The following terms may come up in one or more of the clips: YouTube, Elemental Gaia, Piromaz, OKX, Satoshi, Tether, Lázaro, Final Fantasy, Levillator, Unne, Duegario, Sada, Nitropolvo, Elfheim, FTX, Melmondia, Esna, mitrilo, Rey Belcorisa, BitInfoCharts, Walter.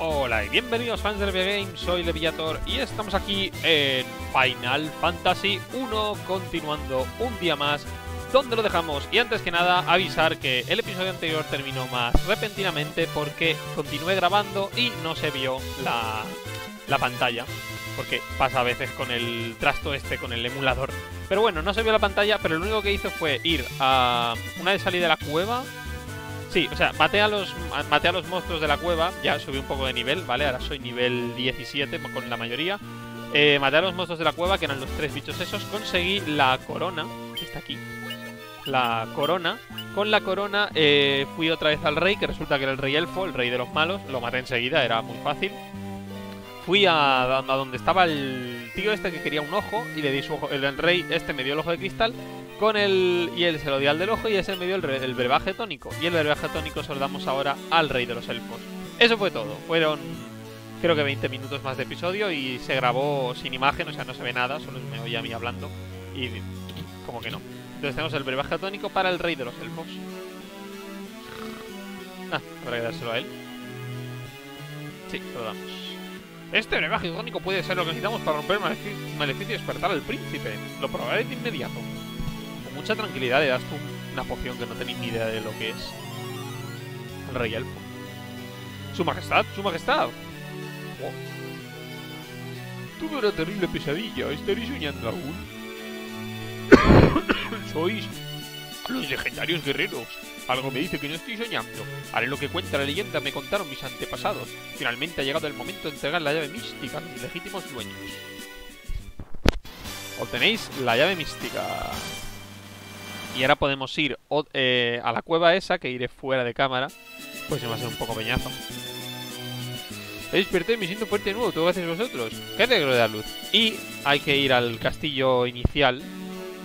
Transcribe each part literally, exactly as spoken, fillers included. Hola y bienvenidos fans del videogame, soy Levillator y estamos aquí en Final Fantasy uno continuando un día más donde lo dejamos. Y antes que nada avisar que el episodio anterior terminó más repentinamente porque continué grabando y no se vio la, la pantalla, porque pasa a veces con el trasto este, con el emulador. Pero bueno, no se vio la pantalla, pero lo único que hice fue ir a una vez salí de la cueva. Sí, o sea, maté a, los, maté a los monstruos de la cueva, ya subí un poco de nivel, ¿vale? Ahora soy nivel diecisiete con la mayoría. Eh, maté a los monstruos de la cueva, que eran los tres bichos esos. Conseguí la corona, que está aquí. La corona. Con la corona eh, fui otra vez al rey, que resulta que era el rey elfo, el rey de los malos. Lo maté enseguida, era muy fácil. Fui a, a donde estaba el tío este que quería un ojo y le di su ojo. El, el rey este me dio el ojo de cristal. Con el... y él se lo dio al del ojo y ese me dio el, el brebaje tónico. Y el brebaje tónico se lo damos ahora al rey de los elfos. Eso fue todo. Fueron creo que veinte minutos más de episodio y se grabó sin imagen, o sea, no se ve nada, solo me oía a mí hablando y como que no. Entonces tenemos el brebaje tónico para el rey de los elfos. Ah, habrá que dárselo a él. Sí, se lo damos. Este brebaje tónico puede ser lo que necesitamos para romper el maleficio y despertar al príncipe. Lo probaré de inmediato. Mucha tranquilidad le das tú una poción que no tenéis ni idea de lo que es. El rey elfo. ¡Su majestad! ¡Su majestad! Oh. Tuve una terrible pesadilla. ¿Estaréis soñando aún? Sois los legendarios guerreros. Algo me dice que no estoy soñando. Haré lo que cuenta la leyenda. Me contaron mis antepasados. Finalmente ha llegado el momento de entregar la llave mística a mis legítimos dueños. Obtenéis la llave mística. Y ahora podemos ir eh, a la cueva esa, que iré fuera de cámara, pues se me va a hacer un poco peñazo. He despertado y me siento fuerte de nuevo, todo gracias a vosotros. ¡Qué alegro de la luz! Y hay que ir al castillo inicial,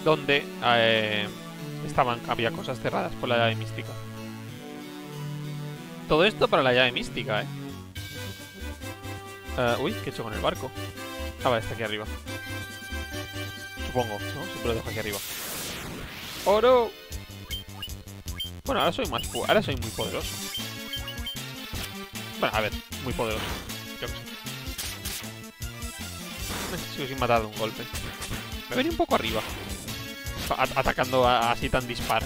donde eh, estaban había cosas cerradas por la llave mística. Todo esto para la llave mística, ¿eh? Uh, uy, ¿qué he hecho con el barco? Ah, vale, está aquí arriba. Supongo, ¿no? Siempre lo dejo aquí arriba. ¡Oro! Bueno, ahora soy más ahora soy muy poderoso. Bueno, a ver, muy poderoso. Yo qué sé. Sigo sin matar de un golpe. Me venía un poco arriba. At atacando a así tan dispar.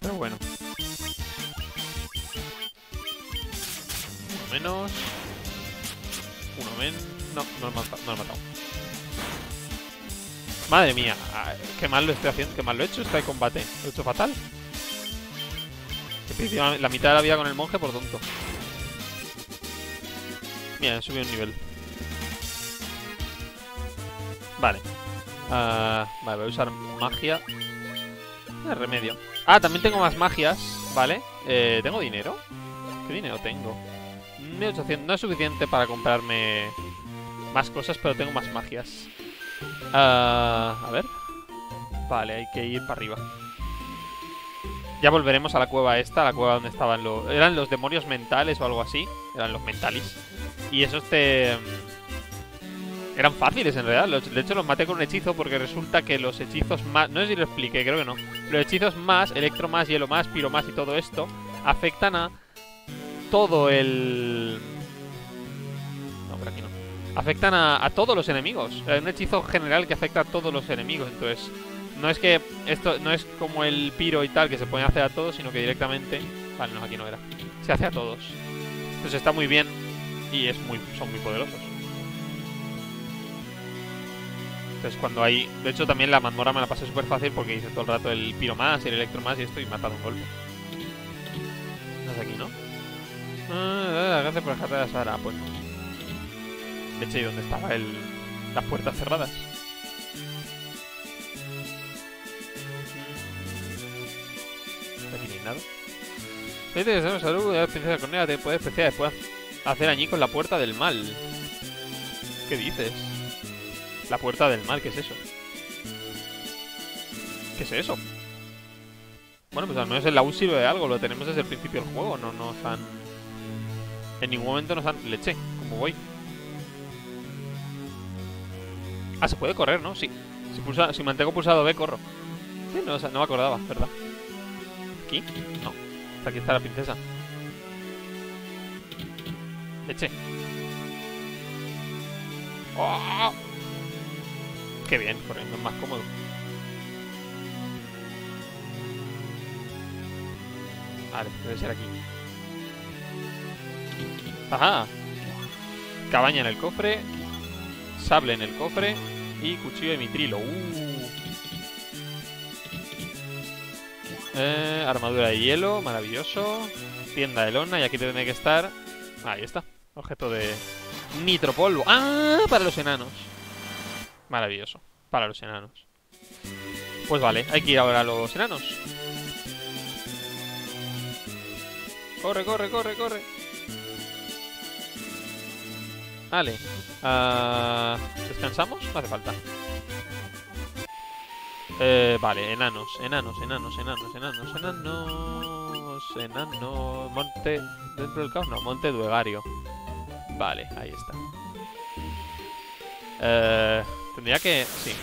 Pero bueno. Uno menos. Uno menos. No, no lo he matado. No lo he matado. Madre mía, qué mal lo estoy haciendo, qué mal lo he hecho este combate. Lo he hecho fatal. He perdido la mitad de la vida con el monje por tonto. Mira, he subido un nivel. Vale. Uh, vale, voy a usar magia. El remedio. Ah, también tengo más magias, ¿vale? Eh, ¿Tengo dinero? ¿Qué dinero tengo? mil ochocientos, no es suficiente para comprarme más cosas, pero tengo más magias. Uh, a ver. Vale, hay que ir para arriba. Ya volveremos a la cueva esta, a la cueva donde estaban los... Eran los demonios mentales o algo así. Eran los mentalis. Y esos te... Eran fáciles en realidad. De hecho los maté con un hechizo porque resulta que los hechizos más... No sé si lo expliqué, creo que no. Los hechizos más, electro más, hielo más, piro más y todo esto afectan a todo el... No, por aquí no. Afectan a, a todos los enemigos. Es un hechizo general que afecta a todos los enemigos. Entonces, no es que esto no es como el piro y tal, que se puede hacer a todos, sino que directamente... Vale, no, aquí no era. Se hace a todos. Entonces está muy bien. Y es muy son muy poderosos. Entonces cuando hay... De hecho también la mazmorra me la pasé súper fácil porque hice todo el rato el piro más, el electro más y esto y matado un golpe. No es aquí, ¿no? Ah, gracias por dejarte la Sara. Pues no. ¿Y dónde estaban el... las puertas cerradas? Aquí no hay nada. Vete que estamos a luz de la princesa Cornea, te puedes especiar después hacer añicos la puerta del mal. ¿Qué dices? La puerta del mal, ¿qué es eso? ¿Qué es eso? Bueno, pues al menos el laúd sirve de algo, lo tenemos desde el principio del juego, no nos han... En ningún momento nos han leche, como voy. Ah, se puede correr, ¿no? Sí. Si, pulsa, si mantengo pulsado B, corro. Sí, no, o sea, no me acordaba, ¿verdad? ¿Aquí? No. Hasta aquí está la princesa. leche. ¡Oh! Qué bien, corriendo es más cómodo. Vale, debe ser aquí. Ajá. Cabaña en el cofre. Sable en el cofre. Y cuchillo de mitrilo. Uh. Eh, armadura de hielo, maravilloso. Tienda de lona, y aquí tiene que estar. Ahí está, objeto de nitropolvo. ¡Ah! Para los enanos. Maravilloso, para los enanos. Pues vale, hay que ir ahora a los enanos. Corre, corre, corre, corre. Vale. uh, ¿Descansamos? No hace falta. Eh, vale, enanos, enanos, enanos, enanos, enanos, enanos, enanos, monte, dentro del caos, no, monte duegario. Vale, ahí está. Eh, tendría que, sí.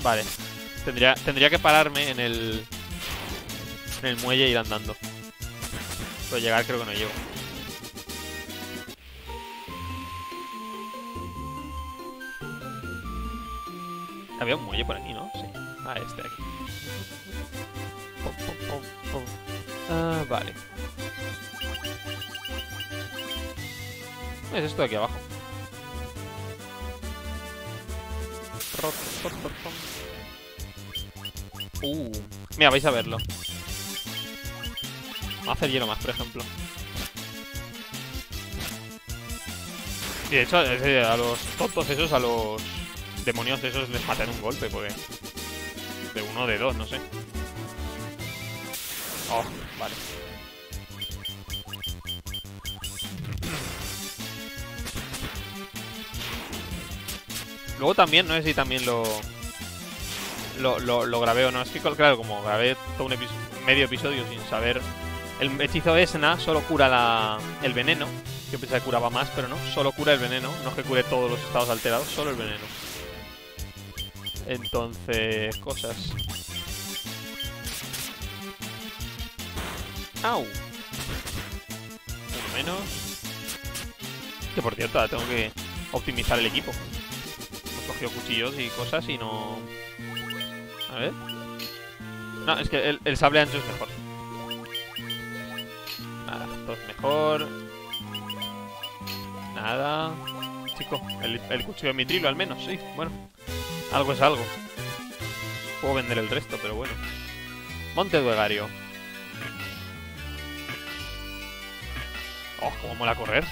Vale, tendría, tendría que pararme en el, en el muelle e ir andando. Pero llegar creo que no llego. Había un muelle por aquí, ¿no? Sí. Ah, este de aquí. Pum, pum, pum, pum. Ah, vale. Es esto de aquí abajo. Uh. Mira, vais a verlo. Vamos a hacer hielo más, por ejemplo. Y de hecho, a los tontos esos, a los... demonios esos les matan un golpe, porque... de uno o de dos, no sé. Oh, vale. Luego también, no sé si también lo... Lo, lo, lo grabé o no. Es que, claro, como grabé todo un episodio, medio episodio sin saber... El hechizo Esna solo cura la, el veneno. Yo pensé que curaba más, pero no. Solo cura el veneno. No es que cure todos los estados alterados, solo el veneno. Entonces, cosas. ¡Au! Uno menos. Que por cierto, ahora tengo que optimizar el equipo. Hemos cogido cuchillos y cosas y no... A ver... No, es que el, el sable ancho es mejor. Nada, todo es mejor. Nada... Chico, el, el cuchillo de mitrilo al menos, sí, bueno. Algo es algo. Puedo vender el resto, pero bueno. Monte Duegario. Oh, cómo mola correr.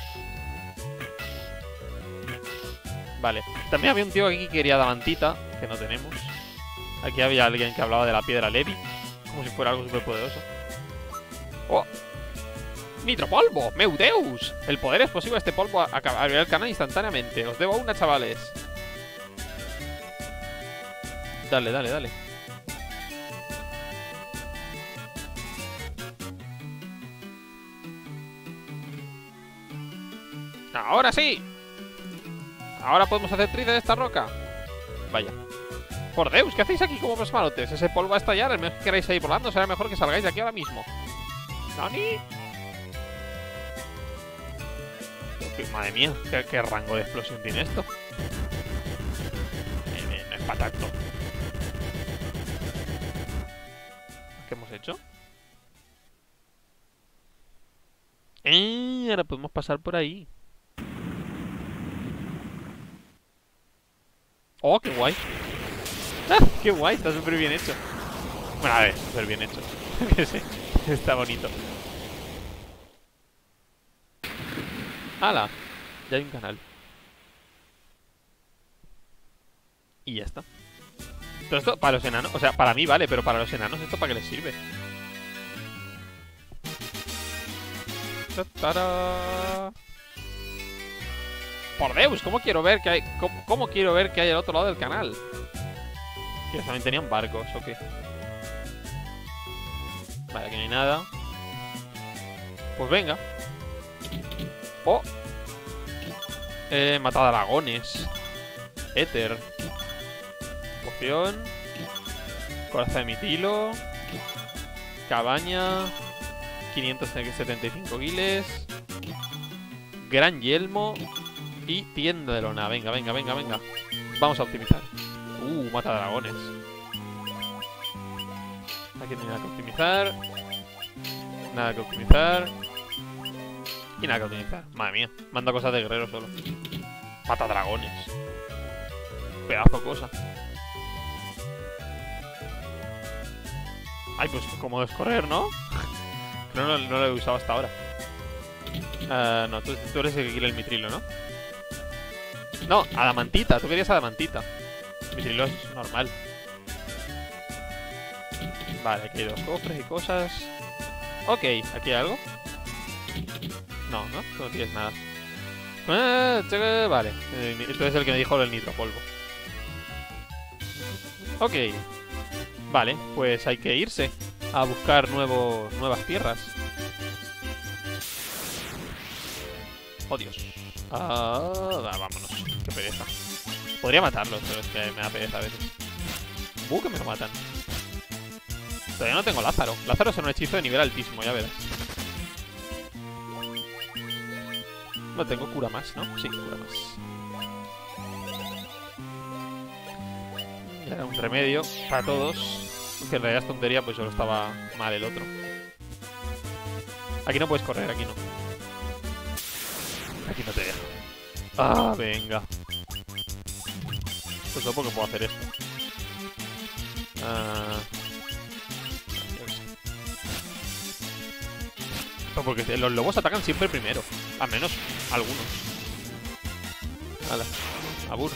Vale. También había un tío aquí que quería damantita, que no tenemos. Aquí había alguien que hablaba de la piedra Levi, como si fuera algo súper poderoso. Oh. Nitropolvo, meu Deus. El poder es posible, este polvo abrirá el canal instantáneamente. Os debo una, chavales. Dale, dale, dale. ¡Ahora sí! Ahora podemos hacer trizas de esta roca. Vaya. Por Deus, ¿qué hacéis aquí como unos malotes? Ese polvo va a estallar, el mejor que queráis ahí volando. Será mejor que salgáis de aquí ahora mismo. ¡Nani! Madre mía, ¿qué, qué rango de explosión tiene esto? Eh, no es para tanto. ¿Qué hemos hecho? Eh, ahora podemos pasar por ahí. Oh, qué guay. Ah, qué guay, está súper bien hecho. Bueno, a ver, súper bien hecho. Está bonito. ¡Hala! Ya hay un canal. Y ya está. Pero esto para los enanos, o sea, para mí vale, pero para los enanos esto para qué les sirve. ¡Tarán! Por Deus, ¿cómo quiero ver que hay, cómo, cómo quiero ver que hay al otro lado del canal? Que también tenían barcos, ¿o qué? Vale, aquí no hay nada. Pues venga. Oh. Eh, matado a dragones. Éter. Poción. Coraza de mitilo. Cabaña. quinientos setenta y cinco guiles. Gran yelmo. Y tienda de lona. Venga, venga, venga, venga. Vamos a optimizar. Uh, mata dragones. Aquí no hay nada que optimizar. Nada que optimizar. Y nada que optimizar. Madre mía, manda cosas de guerrero solo. Mata dragones. Pedazo cosa. Ay, pues como descorrer, ¿no? Pero no, no lo he usado hasta ahora. Uh, no, tú, tú eres el que quiere el mitrilo, ¿no? No, adamantita, tú querías adamantita. Mitrilo es normal. Vale, aquí hay dos cofres y cosas. Ok, ¿aquí hay algo? No, ¿no? Tú no tienes nada. Ah, vale, entonces el que me dijo el nitropolvo. Ok. Vale, pues hay que irse a buscar nuevos, nuevas tierras. Oh, Dios. Ah, vámonos. Qué pereza. Podría matarlos, pero es que me da pereza a veces. Uh, que me lo matan. Todavía no tengo Lázaro. Lázaro es un hechizo de nivel altísimo, ya verás. No tengo cura más, ¿no? Sí, cura más. Era un remedio para todos. Que en realidad es tontería, pues solo estaba mal el otro. Aquí no puedes correr, aquí no. Aquí no te dejo. Ah, venga. Pues no, porque puedo hacer esto. Ah... Porque los lobos atacan siempre primero. Al menos algunos. Hala, abur.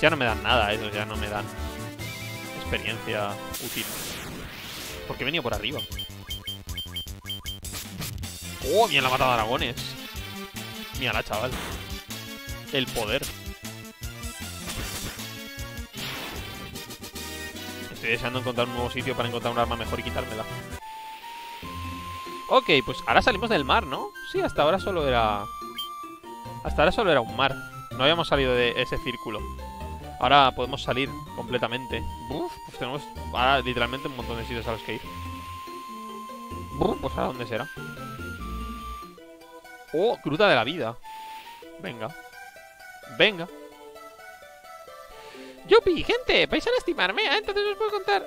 Ya no me dan nada, eso ya no me dan experiencia útil. Porque he venido por arriba. Oh, bien la mata de dragones. Mírala, chaval. El poder. Estoy deseando encontrar un nuevo sitio para encontrar un arma mejor y quitármela. Ok, pues ahora salimos del mar, ¿no? Sí, hasta ahora solo era... Hasta ahora solo era un mar. No habíamos salido de ese círculo. Ahora podemos salir completamente. Uf, pues tenemos ahora literalmente un montón de sitios a los que ir. Uf, pues ahora dónde será. Oh, gruta de la vida. Venga. Venga. Yupi, gente, vais a lastimarme, ¿eh? Entonces os puedo contar...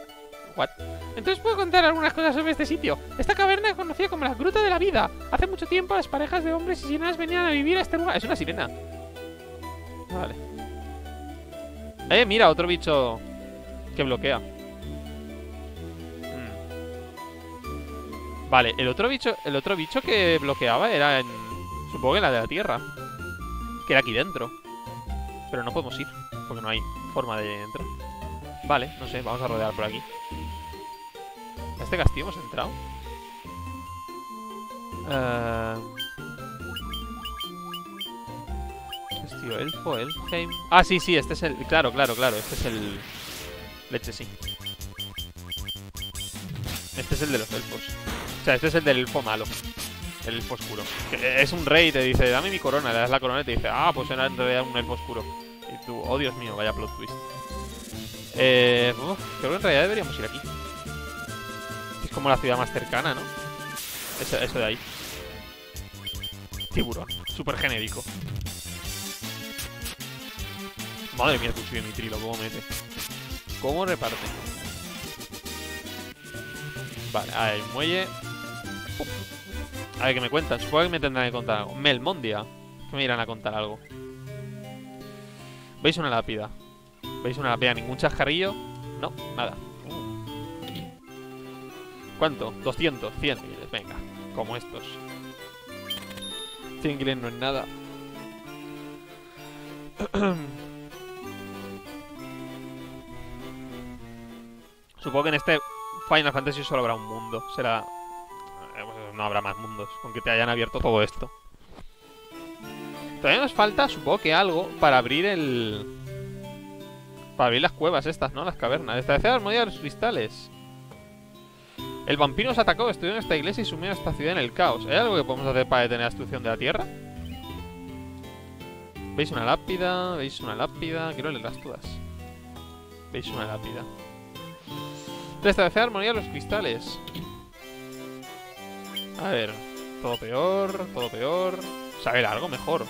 What? Entonces puedo contar algunas cosas sobre este sitio. Esta caverna es conocida como la Gruta de la Vida. Hace mucho tiempo las parejas de hombres y sirenas venían a vivir a este lugar. Es una sirena. Vale. Eh, mira, otro bicho que bloquea. Hmm. Vale, el otro bicho, el otro bicho que bloqueaba era en... Supongo que en la de la Tierra. Que era aquí dentro. Pero no podemos ir, porque no hay forma de entrar. Vale, no sé, vamos a rodear por aquí. ¿A este castillo hemos entrado? Uh... Castillo elfo, Elfheim. Ah, sí, sí, este es el... Claro, claro, claro, este es el... Leche, sí. Este es el de los elfos. O sea, este es el del elfo malo. El elfo oscuro. Que es un rey y te dice, dame mi corona. Le das la corona y te dice, ah, pues era en realidad un elfo oscuro. Y tú, oh Dios mío, vaya plot twist. Eh... Uf, creo que en realidad deberíamos ir aquí. Como la ciudad más cercana, ¿no? Eso, eso de ahí. Tiburón. Súper genérico. Madre mía, el cuchillo de nitrilo. ¿Cómo mete? ¿Cómo reparte? Vale, a ver, muelle. Uf. A ver, ¿qué me cuentan? Supongo que me tendrán que contar algo. Melmondia. Que me irán a contar algo. ¿Veis una lápida? ¿Veis una lápida? ¿Ningún chascarrillo? No, nada. ¿Cuánto? doscientos, cien guiles, venga, como estos. cien guiles no es nada. Supongo que en este Final Fantasy solo habrá un mundo. Será... No habrá más mundos, aunque te hayan abierto todo esto. Todavía nos falta, supongo que algo, para abrir el... Para abrir las cuevas estas, ¿no? Las cavernas. Establecer la armonía de los cristales. El vampiro nos atacó, estudió en esta iglesia y sumió a esta ciudad en el caos. ¿Hay algo que podemos hacer para detener la destrucción de la tierra? ¿Veis una lápida? ¿Veis una lápida? Quiero leerlas todas. ¿Veis una lápida? Restablecer armonía a los cristales. A ver, todo peor, todo peor. Saber algo mejor.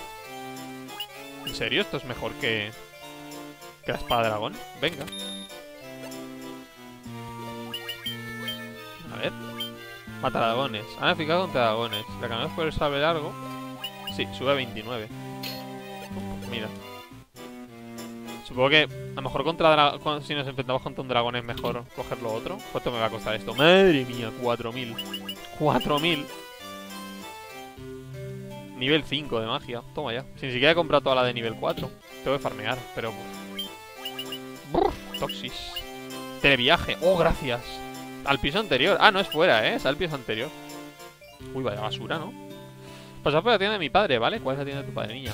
¿En serio? ¿Esto es mejor que, que la espada de dragón? Venga. A ver. Mata dragones. Han eficaz contra dragones. La cambiamos por el sable largo. Sí, sube a veintinueve. Pues mira. Supongo que a lo mejor contra con, si nos enfrentamos contra un dragón es mejor cogerlo otro. ¿Cuánto me va a costar esto? Madre mía, cuatro mil. cuatro mil. Nivel cinco de magia. Toma ya. Si ni siquiera he comprado toda la de nivel cuatro. Tengo que farmear, pero... Brr, toxis. Televiaje. Oh, gracias. Al piso anterior. Ah, no es fuera, ¿eh? Es al piso anterior. Uy, vaya basura, ¿no? Pasad por la tienda de mi padre, ¿vale? ¿Cuál es la tienda de tu padre, niña?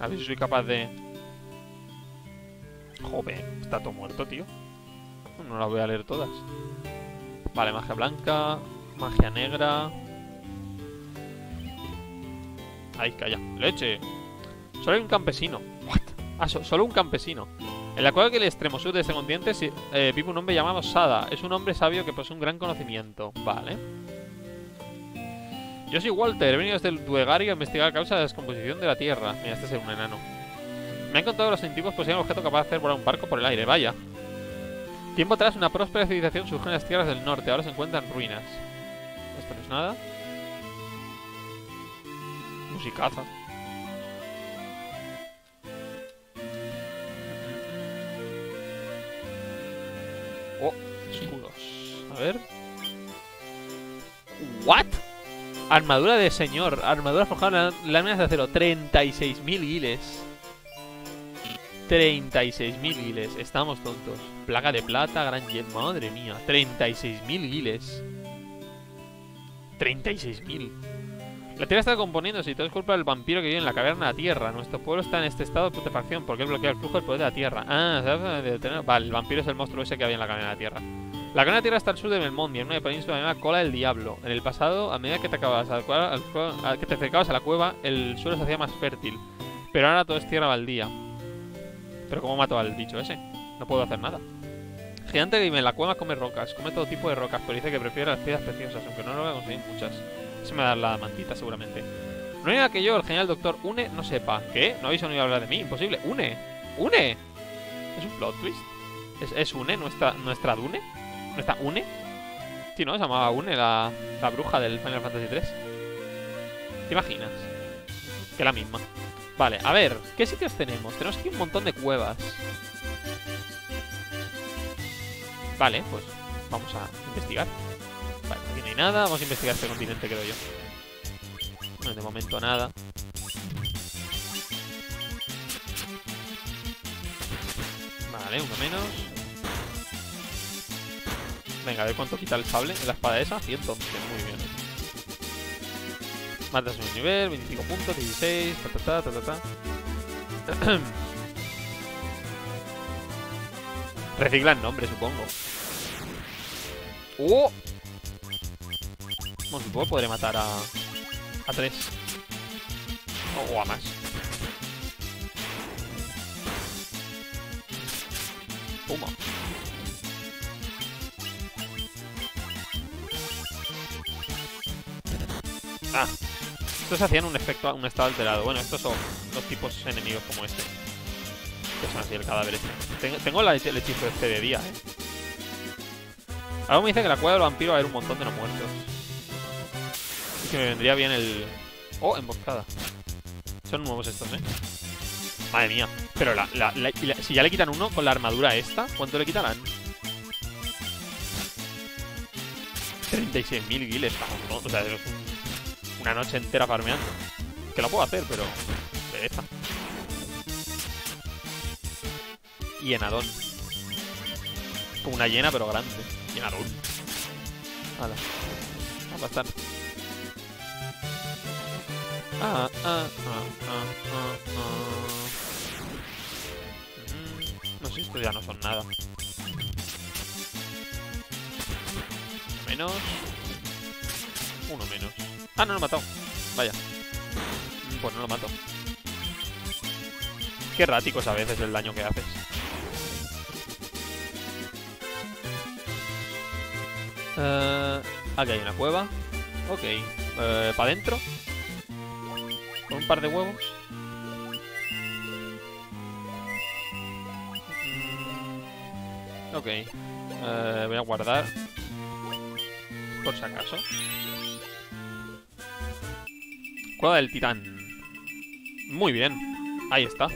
A ver si soy capaz de... Joder, está todo muerto, tío. No las voy a leer todas. Vale, magia blanca. Magia negra. Ay, calla. Leche. Solo hay un campesino. What? Ah, so solo un campesino. En la cueva que el extremo sur de este continente eh, vive un hombre llamado Sada. Es un hombre sabio que posee un gran conocimiento. Vale. Yo soy Walter, he venido desde el Duegario a investigar la causa de la descomposición de la Tierra. Mira, este es un enano. Me han contado que los científicos poseen un objeto capaz de hacer volar un barco por el aire, vaya. Tiempo atrás una próspera civilización surgió en las tierras del norte, ahora se encuentran ruinas. Esto no es nada. Musicaza. Oh, escudos. A ver. ¿What? Armadura de señor. Armadura forjada en láminas de acero. treinta y seis mil guiles. treinta y seis mil guiles. Estamos tontos. Placa de plata, gran jet. Madre mía. treinta y seis mil guiles. treinta y seis mil. La tierra está componiéndose y todo es culpa del vampiro que vive en la caverna de la tierra. Nuestro pueblo está en este estado de putrefacción porque él bloquea el flujo del poder de la tierra. Ah, ¿sabes? Vale, el vampiro es el monstruo ese que había en la caverna de la tierra. La gran tierra está al sur de Melmondia, en una península llamada Cola del Diablo. En el pasado, a medida que te, acabas al cual, al cual, al que te acercabas a la cueva, el suelo se hacía más fértil. Pero ahora todo es tierra baldía. Pero ¿cómo mato al bicho ese? No puedo hacer nada. Gigante que vive en la cueva come rocas, come todo tipo de rocas, pero dice que prefiere las piedras preciosas, aunque no lo voy a conseguir muchas. Se me va a dar la mantita seguramente. No hay nada que yo, el genial doctor Unne, no sepa. ¿Qué? ¿No habéis oído hablar de mí? Imposible. ¡Unne! ¡Unne! ¿Es un plot twist? ¿Es, es Unne nuestra, nuestra Dune? ¿No está Unne? Sí, ¿no? Se llamaba Unne, la, la bruja del Final Fantasy tres. ¿Te imaginas? Que la misma. Vale, a ver, ¿qué sitios tenemos? Tenemos aquí un montón de cuevas. Vale, pues vamos a investigar. Vale, aquí no hay nada. Vamos a investigar este continente, creo yo. Bueno, de momento nada. Vale, uno menos. Venga, a ver cuánto quita el sable de la espada esa. ciento once, muy bien. Matas un nivel, veinticinco puntos, dieciséis, ta ta ta ta ta. Reciclan nombre, supongo. ¡Oh! Bueno, supongo que podré matar a... a tres. O, o a más. Puma. Ah, estos hacían un efecto, un estado alterado. Bueno, estos son los tipos enemigos como este. Que son así el cadáver este. Tengo la, el hechizo este de día, eh. Algo me dice que en la cueva del vampiro va a haber un montón de no muertos. Y que me vendría bien el... Oh, emboscada. Son nuevos estos, eh. Madre mía. Pero la, la, la, la, si ya le quitan uno con la armadura esta, ¿cuánto le quitarán? treinta y seis mil guiles, ¿no? O sea, es un... una noche entera farmeando. Que lo puedo hacer, pero... pereza. Llenadón. Como una llena, pero grande. Llenadón. Hala. Va a pasar. Ah, ah, ah, ah, ah, ah. Mm, no sé, estos ya no son nada. Uno menos. Uno menos. Ah, no lo he matado. Vaya. Pues no lo mato. Qué erráticos a veces el daño que haces. Uh, Aquí hay una cueva. Ok. Eh, ¿Para adentro? Con un par de huevos. Ok. Eh, voy a guardar. Por si acaso. Cueva del titán. Muy bien. Ahí está.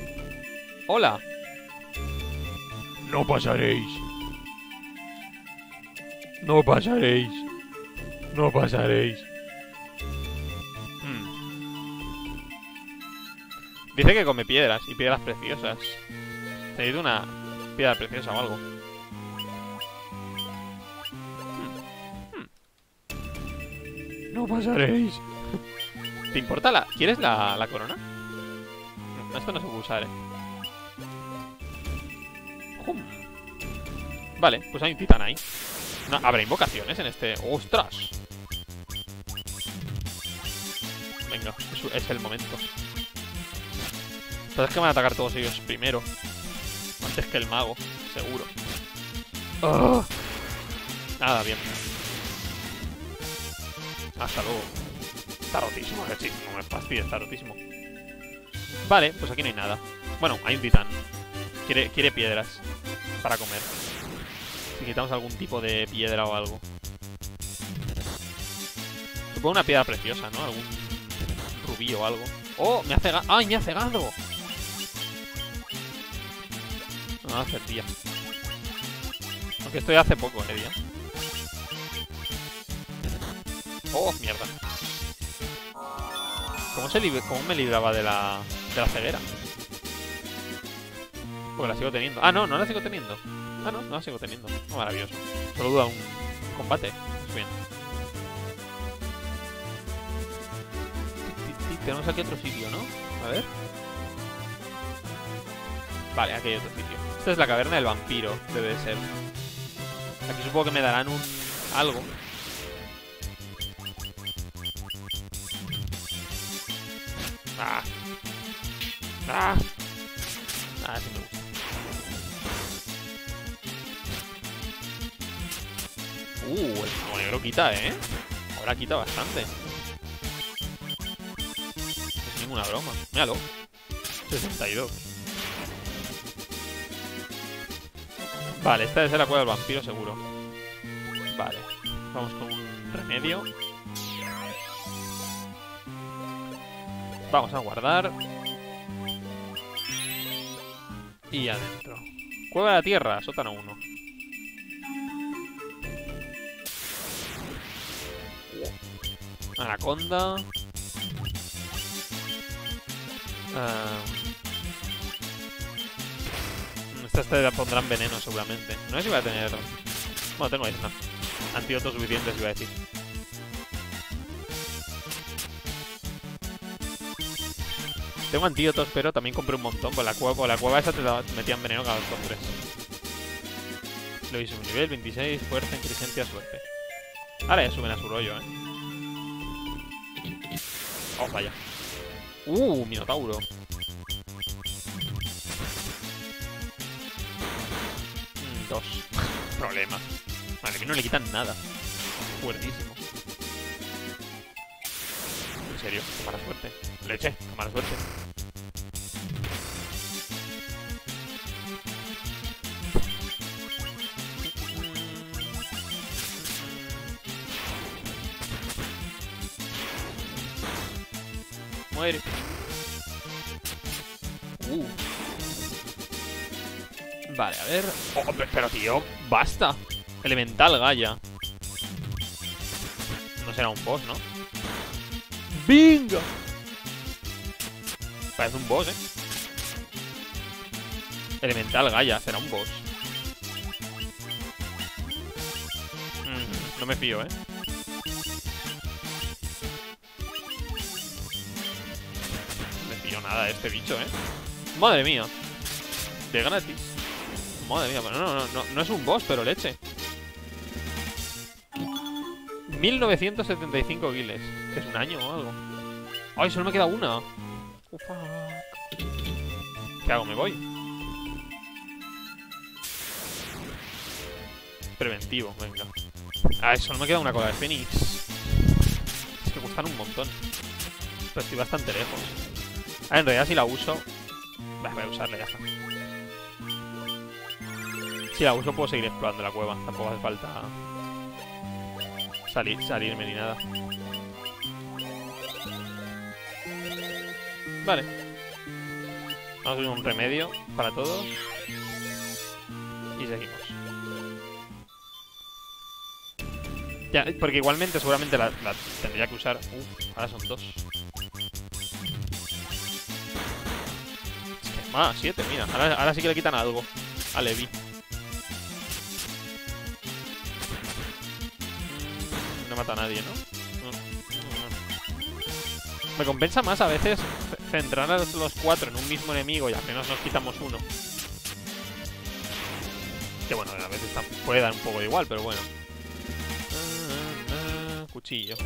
¡Hola! No pasaréis. No pasaréis. No pasaréis. Hmm. Dice que come piedras y piedras preciosas. ¿Tenéis una piedra preciosa o algo? Hmm. Hmm. No pasaréis. ¿Te importa la... ¿Quieres la, la corona? No, esto no se puede usar, eh. Hum. Vale, pues hay un titán ahí. No, habrá invocaciones en este... ¡Ostras! Venga, es el momento. Sabes que van a atacar todos ellos primero. Antes que el mago, seguro. ¡Oh! Nada, bien. Hasta luego. Está rotísimo, sí, no me fastidies, está rotísimo. Vale, pues aquí no hay nada. Bueno, hay un titán. Quiere, quiere piedras para comer. Si quitamos algún tipo de piedra o algo. Supongo una piedra preciosa, ¿no? Algún rubí o algo. ¡Oh! Me ha cegado. ¡Ay, me ha cegado! No, hace día. Aunque estoy hace poco, ¿eh, día? ¡Oh, mierda! ¿Cómo, se libe... ¿Cómo me libraba de la, de la ceguera? Porque la sigo teniendo. Ah, no, no la sigo teniendo. Ah, no, no la sigo teniendo. Oh, maravilloso. Solo duda un combate. Pues bien. Tenemos aquí otro sitio, ¿no? A ver. Vale, aquí hay otro sitio. Esta es la caverna del vampiro, debe de ser. Aquí supongo que me darán un... algo. Ah. Ah. Ah, sí me gusta. Uh, el fuego negro quita, ¿eh? Ahora quita bastante. No es ninguna broma. Míralo. sesenta y dos. Vale, esta debe ser la cueva del vampiro, seguro. Vale. Vamos con un remedio. Vamos a guardar. Y adentro. Cueva de la Tierra, sótano uno. Anaconda. Uh, Estas te pondrán veneno seguramente. No sé si voy a tener... Bueno, tengo Esna. Antídotos suficientes, iba a decir. Tengo antídotos, pero también compré un montón. Con la cueva, con la cueva esa te metían veneno cada dos por tres. Lo hice un nivel veintiséis, fuerza, inteligencia, suerte. Ahora ya suben a su rollo, eh. Oh, vaya. Uh, minotauro. Mm, dos. Problema. Vale, que no le quitan nada. Fuertísimo. En serio, qué mala suerte. Leche, qué mala suerte. Muere. Uh. Vale, a ver. Oh, pero tío, basta. Elemental Gaia. No será un boss, ¿no? ¡Bingo! Parece un boss, eh. Elemental Gaia, será un boss. Mm, no me fío, eh. Nada de este bicho, eh. Madre mía. De gratis. Madre mía, bueno, no, no, no, no es un boss, pero leche. mil novecientos setenta y cinco guiles. Que es un año o algo. Ay, solo me queda una. Oh, fuck. ¿Qué hago? ¿Me voy? Preventivo, venga. Ah, eso, no me queda una cola de Fénix. Es que cuestan un montón. Pero estoy bastante lejos. Ah, en realidad si la uso... Bah, voy a usarla, ya está. Si la uso puedo seguir explorando la cueva. Tampoco hace falta... Salir, salirme ni nada. Vale. Vamos a subir un remedio para todo. Y seguimos. Ya, porque igualmente seguramente la, la tendría que usar. Uf, ahora son dos. Es que más, siete, mira. Ahora, ahora sí que le quitan algo a Levi. No mata a nadie, ¿no? No, no. Me compensa más a veces centrar a los cuatro en un mismo enemigo y al menos nos quitamos uno. Que bueno, a veces puede dar un poco de igual, pero bueno. Cuchillo.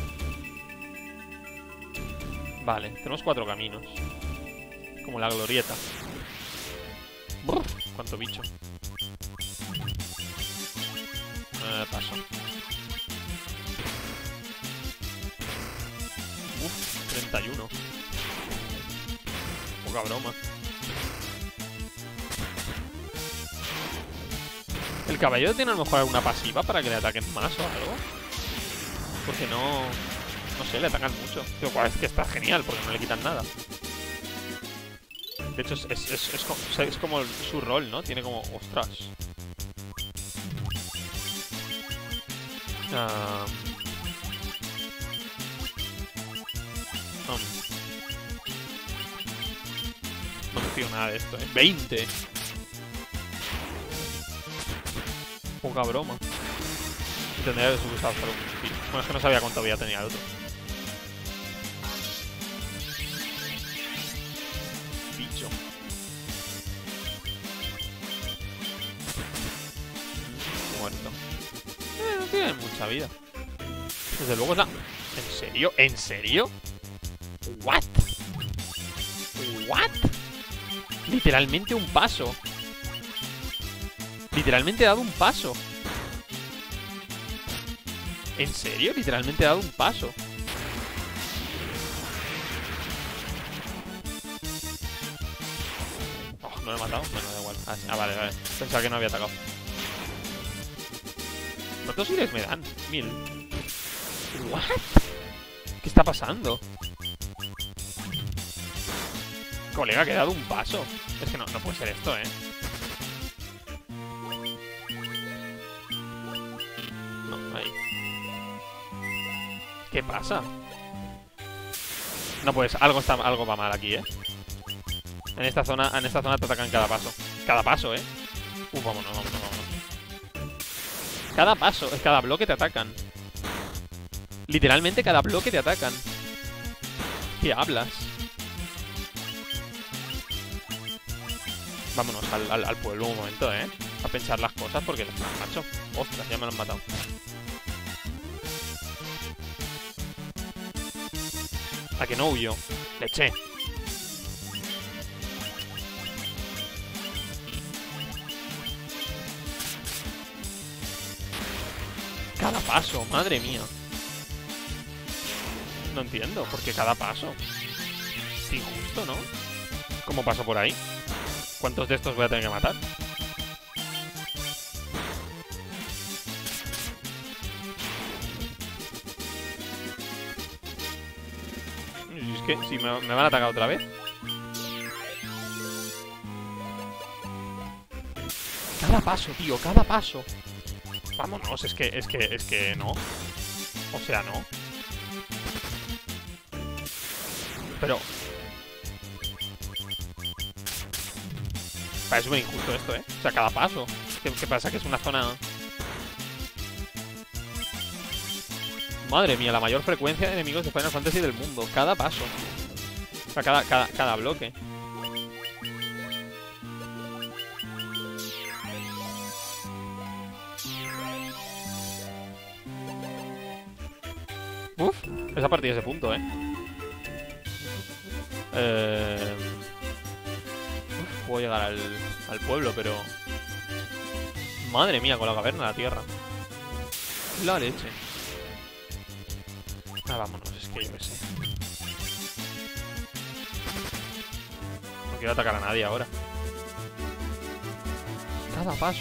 Vale, tenemos cuatro caminos. Como la glorieta. Brr, cuánto bicho. Eh, paso. Uff, treinta y uno. Poca broma. ¿El caballero tiene a lo mejor alguna pasiva para que le ataquen más o algo? Porque no... No sé, le atacan mucho. Digo, es que está genial porque no le quitan nada. De hecho, es, es, es, es, como, es como su rol, ¿no? Tiene como... Ostras. Ah... No, no me fío nada de esto, ¿eh? ¡veinte! Poca broma. Tendría que subir hasta un cuchillo. Bueno, es que no sabía cuánto vida tenía el otro. Bicho. Muerto. Eh, no tienen mucha vida. Desde luego es la... ¿En serio? ¿En serio? ¿What? ¿What? Literalmente un paso. Literalmente he dado un paso. ¿En serio? Literalmente he dado un paso. Oh, ¿no lo he matado? Bueno, da igual. Ah, sí. Ah, vale, vale. Pensaba que no había atacado. ¿Cuántos hits me dan? Mil. ¿What? ¿Qué está pasando? Colega, que he dado un paso. Es que no, no puede ser esto, ¿eh? ¿Qué pasa? No, pues algo está, algo va mal aquí, ¿eh? En esta zona, en esta zona te atacan cada paso. Cada paso, ¿eh? Uf, vámonos, vámonos, vámonos. Cada paso, es cada bloque te atacan. Literalmente cada bloque te atacan. ¿Qué hablas? Vámonos al, al, al pueblo un momento, ¿eh? A pensar las cosas porque los macho. Ostras, ya me lo han matado. A que no huyo. Le eché. Cada paso, madre mía. No entiendo, porque cada paso. Es injusto, ¿no? ¿Cómo paso por ahí? ¿Cuántos de estos voy a tener que matar? ¿Qué? ¿Si me, me van a atacar otra vez? Cada paso, tío, cada paso. Vámonos, es que, es que, es que no. O sea, no. Pero... Parece súper injusto esto, ¿eh? O sea, cada paso. ¿Qué, qué pasa? Que es una zona... Madre mía, la mayor frecuencia de enemigos de Final Fantasy del mundo. Cada paso. O sea, cada, cada, cada bloque. Uf, es a partir de ese punto, ¿eh? eh... Uf, puedo llegar al, al pueblo, pero... Madre mía, con la caverna, la tierra. la leche. Ah, vámonos, es que yo me sé. No quiero atacar a nadie ahora. Cada paso.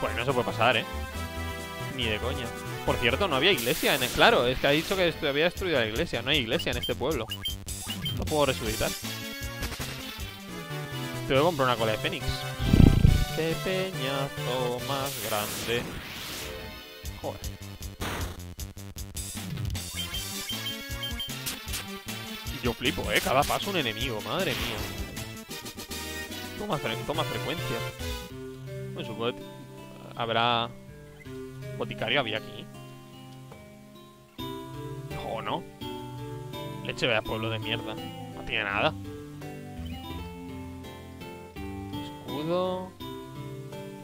Pues no se puede pasar, ¿eh? Ni de coña. Por cierto, no había iglesia en el... Claro, es que ha dicho que había destruido la iglesia. No hay iglesia en este pueblo. No puedo resucitar. Tengo que comprar una cola de fénix. Qué peñazo más grande. Joder. Yo flipo, eh. Cada paso un enemigo, madre mía. Toma, fre toma frecuencia. Bueno, supongo que habrá... boticario había aquí. O no. Leche, vaya pueblo de mierda. No tiene nada. Escudo.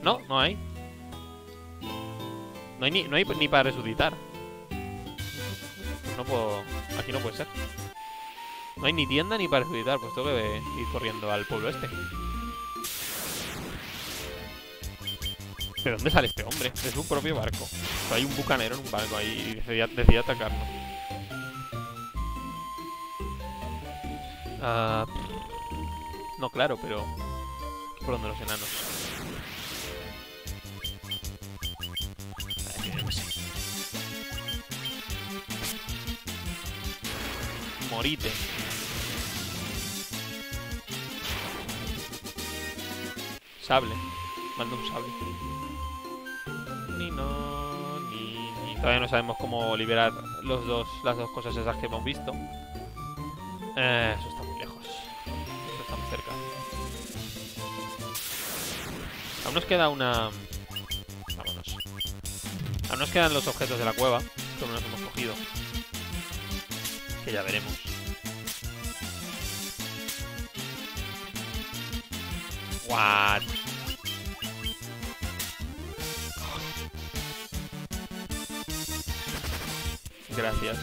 No, no hay. No hay ni, no hay ni para resucitar. No puedo. Aquí no puede ser. No hay ni tienda ni para resucitar. Pues tengo que ir corriendo al pueblo este. ¿De dónde sale este hombre? De su propio barco. O sea, hay un bucanero en un barco ahí y decidí, decidí atacarnos. Uh, no, claro, pero... ¿por dónde los enanos? Morite. Sable. Manda un sable. Ni no, ni, ni todavía no sabemos cómo liberar los dos, las dos cosas esas que hemos visto. Eh, eso está muy lejos. Eso está muy cerca. Aún nos queda una... Vámonos. Aún nos quedan los objetos de la cueva, que no los hemos cogido. Que ya veremos. What? Gracias.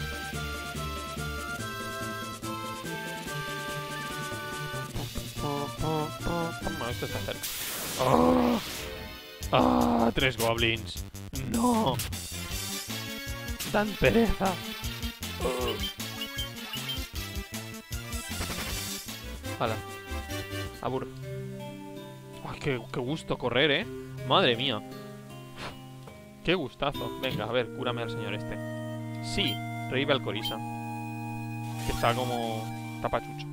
Bueno, esto está cerca. ¡Oh! ¡Ah! ¡Tres goblins! ¡No! ¡Tan pereza! ¡Oh! ¡Hala! ¡Abur! ¡Ay, qué, qué gusto correr, eh! ¡Madre mía! ¡Qué gustazo! Venga, a ver, cúrame al señor este. Sí, Rey Belcorisa. Que está como tapachucho.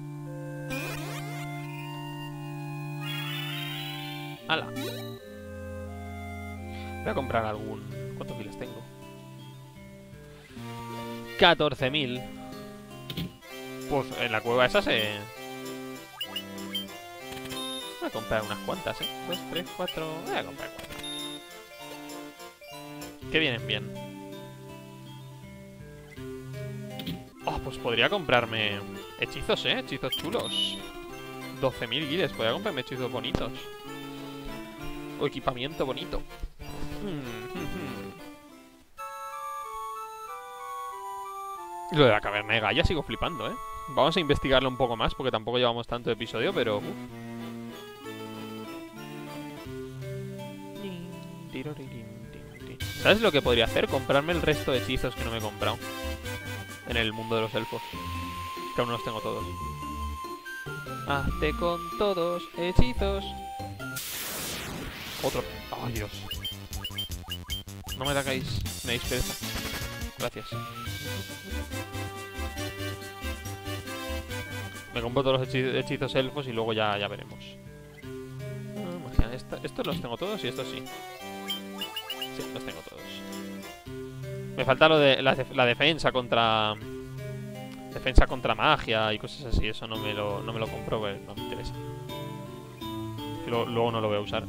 ¡Hala! Voy a comprar algún... ¿Cuántos miles tengo? catorce mil. Pues en la cueva esa se... Voy a comprar unas cuantas, ¿eh? Dos, tres, cuatro... Voy a comprar cuatro. Que vienen bien. Oh, pues podría comprarme hechizos, ¿eh? Hechizos chulos. doce mil guiles. Podría comprarme hechizos bonitos. O equipamiento bonito. Mm-hmm. Lo de la caverna de Gaia sigo flipando, ¿eh? Vamos a investigarlo un poco más porque tampoco llevamos tanto episodio, pero... Uf. ¿Sabes lo que podría hacer? Comprarme el resto de hechizos que no me he comprado. En el mundo de los elfos. Que aún no los tengo todos. Hazte con todos hechizos. Otro. ¡Ay, Dios! No me atacáis. Me dais pereza. Gracias. Me compro todos los hechiz hechizos elfos y luego ya, ya veremos. Ah, esta, estos los tengo todos y estos sí. Sí, los tengo todos. Me falta lo de la, la defensa contra... Defensa contra magia y cosas así. Eso no me lo, no me lo compro, pues no me interesa. Lo, luego no lo voy a usar.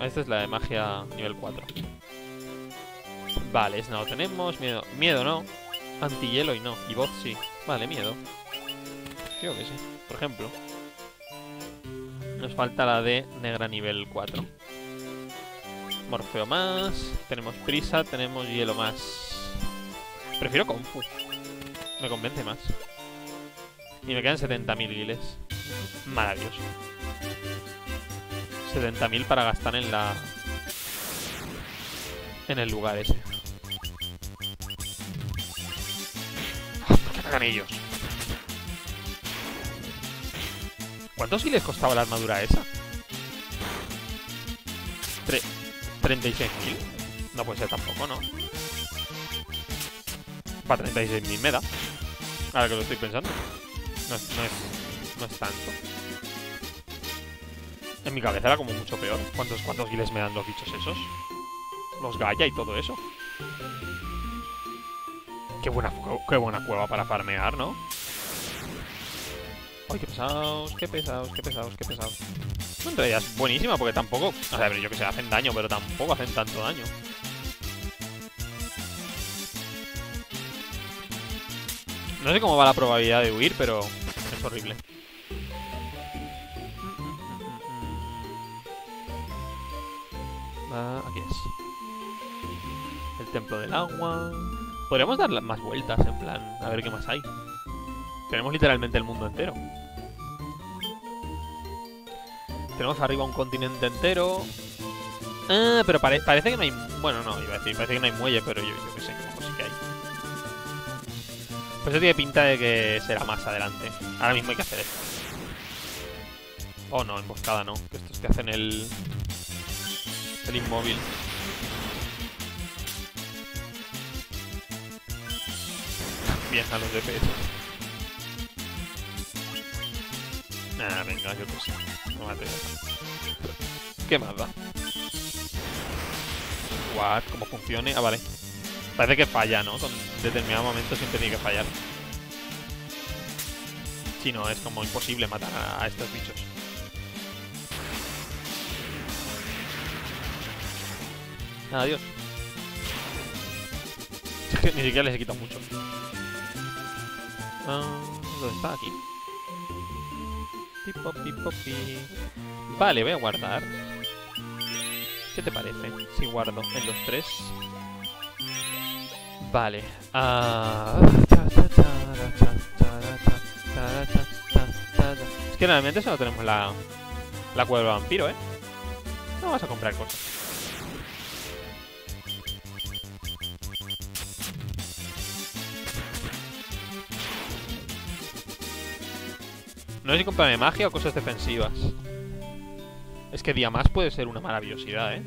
Esta es la de magia nivel cuatro. Vale, Esna lo tenemos. Miedo, miedo no. Antihielo y no. Y voz sí. Vale, miedo. Creo que sí. Por ejemplo. Nos falta la de negra nivel cuatro. Morfeo más, tenemos prisa, tenemos hielo más. Prefiero Confu. Me convence más. Y me quedan setenta mil guiles. Maravilloso. setenta mil para gastar en la... en el lugar ese. ¿Qué cagan ellos? ¿Cuánto sí les costaba la armadura esa? ¿treinta y seis mil? No puede ser tampoco, ¿no? Para treinta y seis mil me da. Ahora que lo estoy pensando. No es, no es, no es tanto. En mi cabeza era como mucho peor. ¿Cuántos, cuántos guiles me dan los bichos esos? Los Gaia y todo eso. Qué buena, qué buena cueva para farmear, ¿no? Ay, qué pesados, qué pesados, qué pesados, qué pesados. En realidad es buenísima porque tampoco... O sea, yo que sé, hacen daño, pero tampoco hacen tanto daño. No sé cómo va la probabilidad de huir, pero es horrible. Ah, aquí es. El templo del agua. Podríamos dar más vueltas, en plan, a ver qué más hay. Tenemos literalmente el mundo entero. Tenemos arriba un continente entero. Ah, pero pare parece que no hay... Bueno, no, iba a decir, parece que no hay muelle, pero yo, yo qué sé. Pues eso tiene pinta de que será más adelante. Ahora mismo hay que hacer esto. Oh no, emboscada no. Que estos te hacen el... el inmóvil. Bien a los D P S. Ah, venga, yo pues... no mate. ¿Qué más da? What? ¿Cómo funcione? Ah, vale. Parece que falla, ¿no? Con determinado momento siempre tiene que fallar. Si no, es como imposible matar a estos bichos. Adiós. Ni siquiera les he quitado mucho. Ah, ¿dónde está? Aquí. Pipo, pipo, pi. Vale, voy a guardar. ¿Qué te parece si guardo en los tres? Vale. Ah. Es que realmente solo tenemos la, la cueva del vampiro, ¿eh? No vas a comprar cosas. No sé si comprarme magia o cosas defensivas. Es que Diamás puede ser una maravillosidad, ¿eh?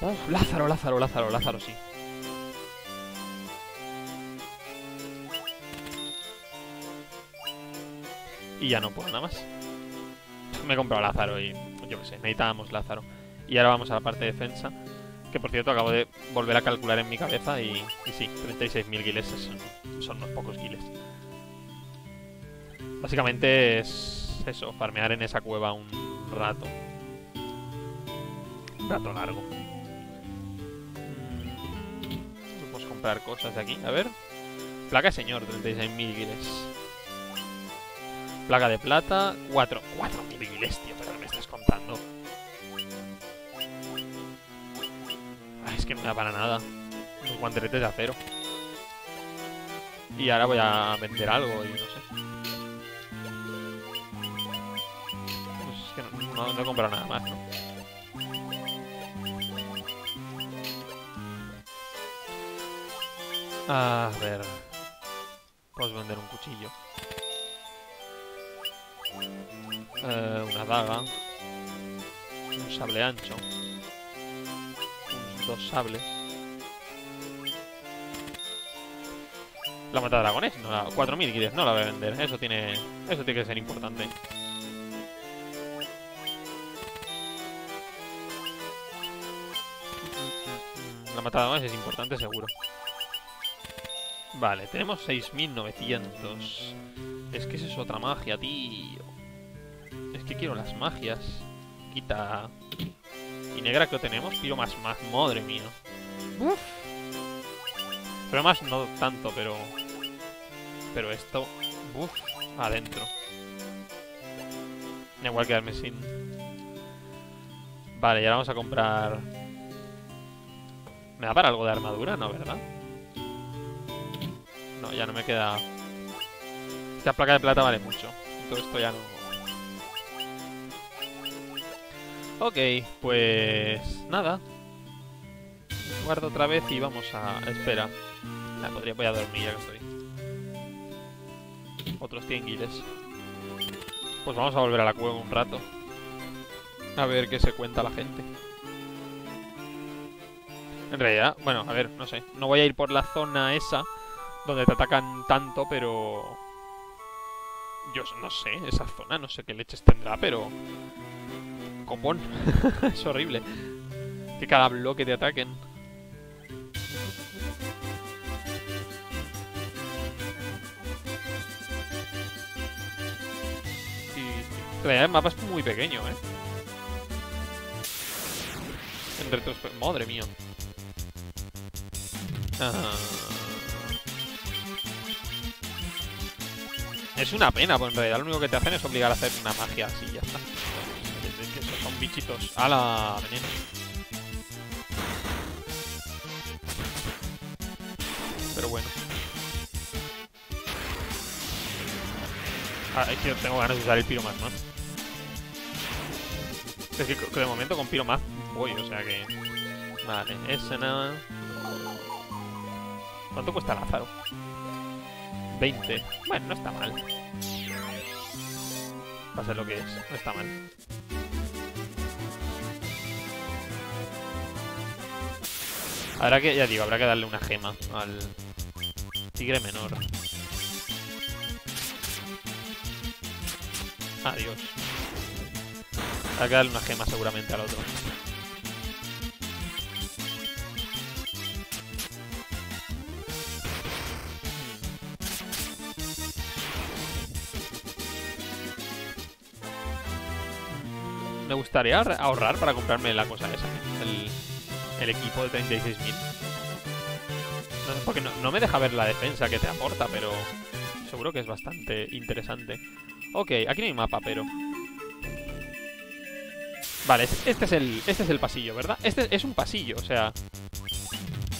Uh, Lázaro, Lázaro, Lázaro, Lázaro, sí. Y ya no puedo nada más. Me he comprado Lázaro y... yo qué sé, necesitábamos Lázaro. Y ahora vamos a la parte de defensa. Que por cierto acabo de volver a calcular en mi cabeza y, y sí, treinta y seis mil guiles son, son unos pocos guiles. Básicamente es eso, farmear en esa cueva un rato. Un rato largo. Comprar cosas de aquí, a ver. Placa señor, treinta y seis mil guiles. Placa de plata, cuatro. cuatro mil guiles, tío, pero me estás contando. Ay, es que no me da para nada. Los guanteletes de acero. Y ahora voy a vender algo y no sé. Pues es que no, no, no he comprado nada más, ¿no? A ver... puedes vender un cuchillo. Eh, una daga. Un sable ancho. Unos dos sables. La mata de dragones, no la... cuatro mil guiles, no la voy a vender. Eso tiene... eso tiene que ser importante. La mata de dragones es importante, seguro. Vale, tenemos seis mil novecientos. Es que esa es otra magia, tío. Es que quiero las magias. Quita. Y negra que tenemos, tiro más, más. Madre mía. Uf. Pero más no tanto, pero... pero esto... uf, adentro. Igual quedarme sin... Vale, y ahora vamos a comprar... ¿me da para algo de armadura? No, ¿verdad? No, ya no me queda... Esta placa de plata vale mucho. Todo esto ya no... Ok, pues nada. Guardo otra vez y vamos a... Espera. Ah, podría... Voy a dormir ya que estoy. Otros cien guiles. Pues vamos a volver a la cueva un rato. A ver qué se cuenta la gente. En realidad, bueno, a ver, no sé. No voy a ir por la zona esa donde te atacan tanto, pero... Yo no sé, esa zona, no sé qué leches tendrá, pero... Copón. Es horrible. Que cada bloque te ataquen. Y... En realidad el mapa es muy pequeño, ¿eh? En retrospectiva... Madre mía. Ah... Es una pena, pues en realidad lo único que te hacen es obligar a hacer una magia así y ya está. Son bichitos. ¡Hala! Veneno. Pero bueno. Ah, es que tengo ganas de usar el Piromaz, ¿no? Es que, que de momento con Piromaz voy, o sea que... Vale, ese nada. ¿Cuánto cuesta Lázaro? veinte. Bueno, no está mal. Va a ser lo que es. No está mal. Habrá que, ya digo, habrá que darle una gema al tigre menor. Adiós. Habrá que darle una gema seguramente al otro. Me gustaría ahorrar para comprarme la cosa esa, el, el equipo de treinta y seis mil. No sé, porque no, no me deja ver la defensa que te aporta, pero seguro que es bastante interesante. Ok, aquí no hay mapa, pero... Vale, este es el, este es el pasillo, ¿verdad? Este es un pasillo, o sea...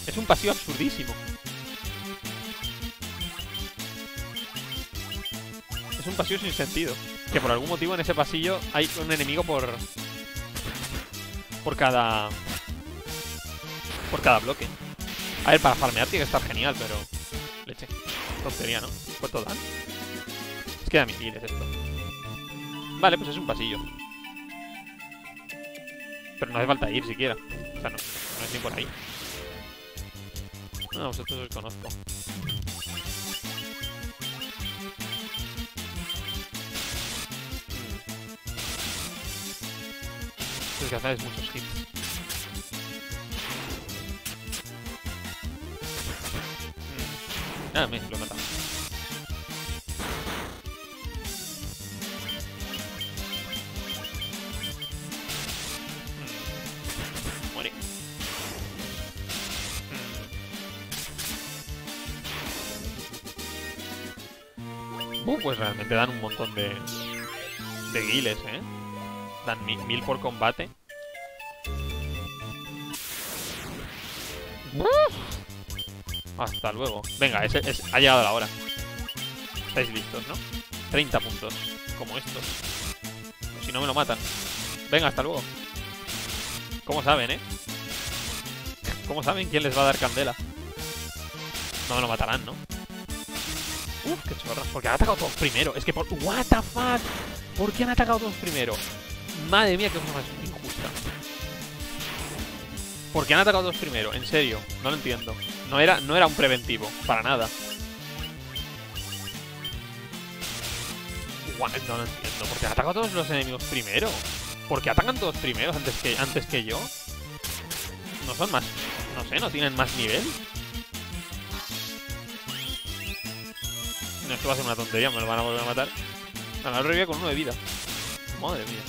Es un pasillo absurdísimo. Es un pasillo sin sentido. Que por algún motivo en ese pasillo hay un enemigo por... Por cada... Por cada bloque. A ver, para farmear tiene que estar genial, pero... Leche. Tontería, ¿no? ¿Cuánto dan? Es que da misiles esto. Vale, pues es un pasillo. Pero no hace falta ir siquiera. O sea, no, no es ni por ahí. No, vosotros os conozco. Que hacéis muchos hits. Ah, me lo he matado. Muere. Uh, pues realmente dan un montón de... De guiles, ¿eh? Dan mil, mil por combate. Hasta luego. Venga, es, es, ha llegado la hora. Estáis listos, ¿no? treinta puntos, como estos. Si no me lo matan. Venga, hasta luego. ¿Cómo saben, eh? ¿Cómo saben quién les va a dar candela? No me lo matarán, ¿no? Uf, qué chorras. Porque han atacado todos primero. Es que por... What the fuck? ¿Por qué han atacado todos primero? Madre mía, qué cosa más injusta. ¿Por qué han atacado todos primero? En serio, no lo entiendo. No era, no era un preventivo, para nada. What? No lo entiendo. ¿Por qué han atacado a todos los enemigos primero? ¿Por qué atacan todos primeros antes que, antes que yo? ¿No son más? No sé, ¿no tienen más nivel? No, esto va a ser una tontería, me lo van a volver a matar. A la revive con uno de vida. Madre mía.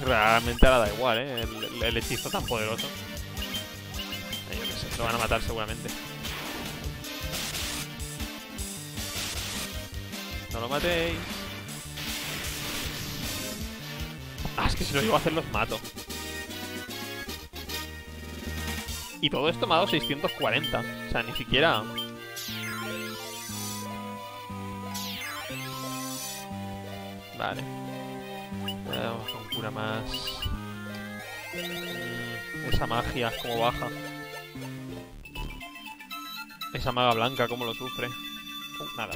Realmente ahora da igual, ¿eh? El, el, el hechizo tan poderoso. Yo qué sé, lo van a matar seguramente. No lo matéis. Ah, es que si lo llevo a hacer los mato. Y todo esto me ha dado seiscientos cuarenta. O sea, ni siquiera... Vale. Vamos con cura más. Mm, esa magia, cómo baja. Esa maga blanca, cómo lo sufre. Uh, nada.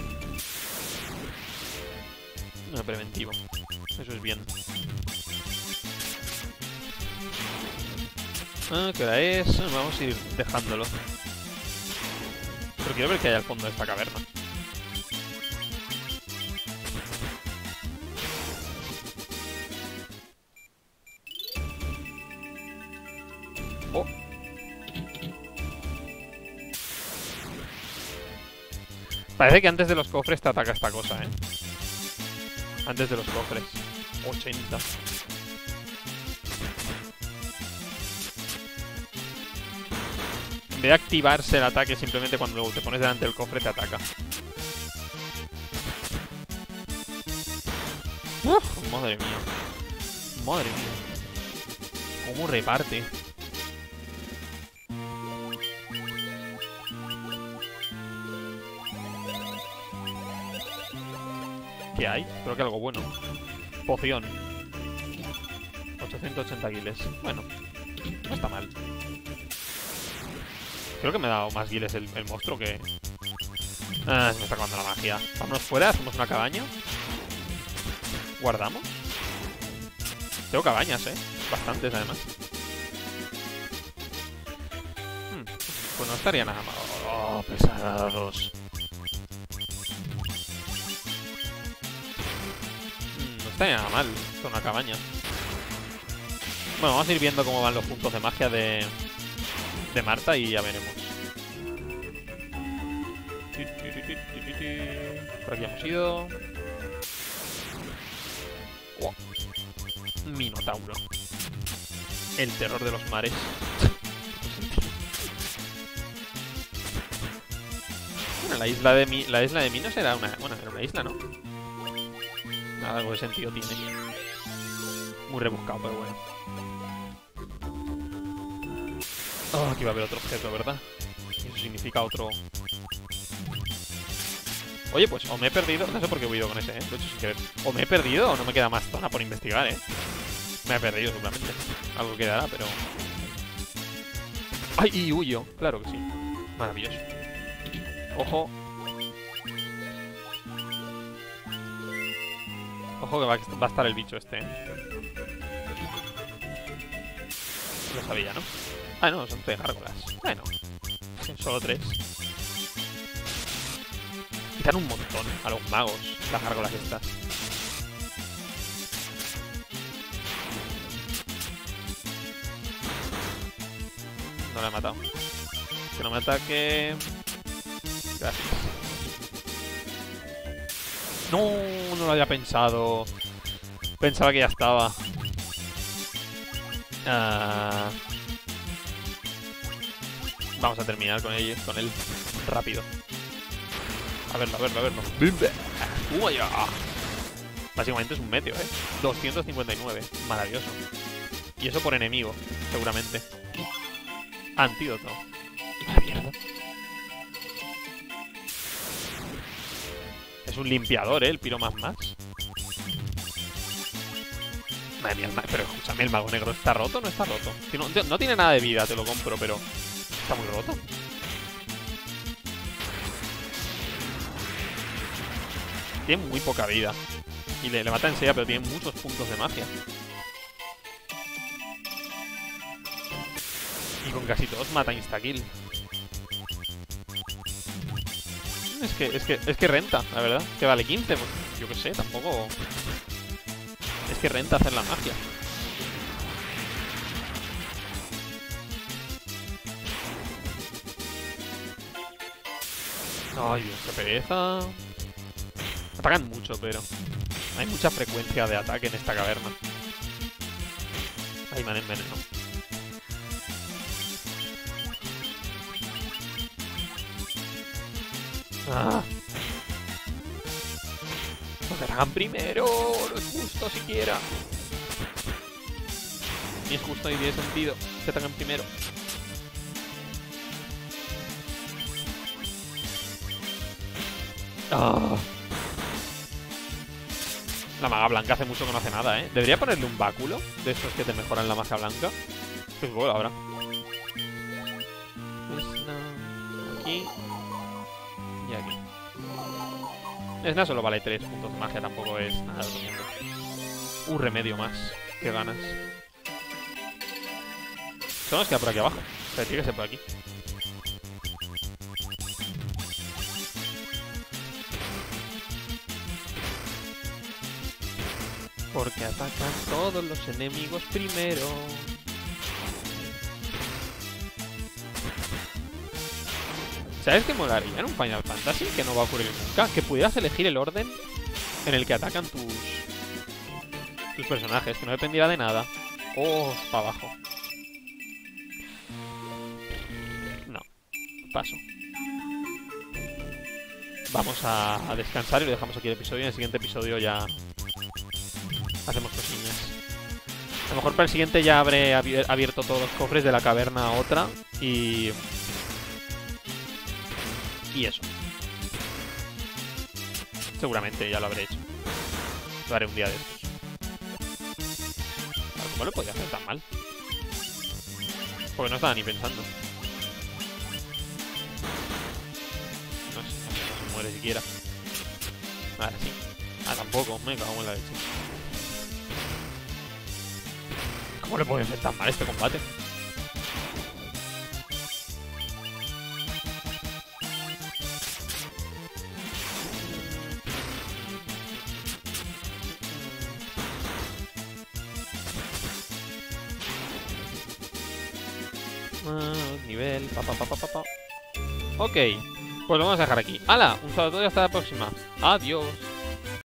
No, preventivo. Eso es bien. Ah, ¿qué hora es? Vamos a ir dejándolo. Pero quiero ver qué hay al fondo de esta caverna. Oh. Parece que antes de los cofres te ataca esta cosa, eh. Antes de los cofres. ochenta. En vez de activarse el ataque, simplemente cuando te pones delante del cofre te ataca. Uf, madre mía. Madre mía. ¿Cómo reparte? ¿Qué hay? Creo que algo bueno. Poción. ochocientos ochenta guiles. Bueno, no está mal. Creo que me ha dado más guiles el, el monstruo que... Ah, se me está acabando la magia. Vámonos fuera, hacemos una cabaña. Guardamos. Tengo cabañas, eh. Bastantes, además. Hmm. Pues no estaría nada mal. Oh, pesados. Hmm, no estaría nada mal con una cabaña. Bueno, vamos a ir viendo cómo van los puntos de magia de... de Marta y ya veremos. Por aquí hemos ido. Wow. Minotauro. El terror de los mares. Bueno, la isla de mi, la isla de Minos era una, bueno, era una isla, ¿no? Nada, algo de sentido tiene. Muy rebuscado, pero bueno. Oh, aquí va a haber otro objeto, ¿verdad? Eso significa otro... Oye, pues o me he perdido... No sé por qué he huido con ese, ¿eh? Lo he hecho sin querer. O me he perdido o no me queda más zona por investigar, ¿eh? Me he perdido, seguramente. Algo quedará, pero... ¡Ay! Y huyo. Claro que sí. Maravilloso. Ojo. Ojo que va a estar el bicho este, ¿eh? Lo sabía, ¿no? Ah, no, son tres gárgolas. Bueno, son solo tres. Quitan un montón a los magos las gárgolas estas. No la he matado. Que no me ataque. Gracias. No, no lo había pensado. Pensaba que ya estaba. Ah... Vamos a terminar con él, con él rápido. A verlo, a verlo, a verlo. ¡Uy! Básicamente es un meteo, ¿eh? doscientos cincuenta y nueve. Maravilloso. Y eso por enemigo, seguramente. Antídoto. ¡La mierda! Es un limpiador, ¿eh? El piro más más. Madre mía, pero escúchame, el mago negro está roto o no está roto. Si no, no tiene nada de vida, te lo compro, pero... Está muy roto. Tiene muy poca vida. Y le, le mata enseguida, pero tiene muchos puntos de magia. Y con casi todos mata instakill. Es que, es que, es que renta, la verdad. Que vale quince, pues yo qué sé, tampoco... Es que renta hacer la magia. Ay, Dios, qué pereza. Atacan mucho, pero... Hay mucha frecuencia de ataque en esta caverna. Ay, me han envenenado. ¡Ah! ¡Nos atacan primero! ¡No es justo siquiera! Ni es justo ni tiene sentido que atacan primero. Oh. La maga blanca hace mucho que no hace nada, ¿eh? Debería ponerle un báculo de esos que te mejoran la magia blanca. Pues bueno, ahora. Esna. Aquí. Y aquí. Esna solo vale tres puntos de magia, tampoco es nada del mundo. Un remedio más. Qué ganas. Solo nos queda por aquí abajo. O sea, tiene que ser por aquí. Porque atacan todos los enemigos primero. ¿Sabes qué molaría en un Final Fantasy? Que no va a ocurrir nunca. Que pudieras elegir el orden en el que atacan tus tus personajes. Que no dependiera de nada. Oh, para abajo. No. Paso. Vamos a, a descansar y lo dejamos aquí el episodio. En el siguiente episodio ya... hacemos cosillas. A lo mejor para el siguiente ya habré abierto todos los cofres de la caverna a otra. Y... y eso. Seguramente ya lo habré hecho. Lo haré un día de estos. ¿Cómo lo podía hacer tan mal? Porque no estaba ni pensando. No sé, no se muere siquiera. Ahora sí. Ah, tampoco. Me cago en la leche. ¿Cómo le puede hacer tan mal este combate? Ah, nivel, pa, pa, pa, pa, pa. Ok, pues lo vamos a dejar aquí. ¡Hala! Un saludo y hasta la próxima. Adiós.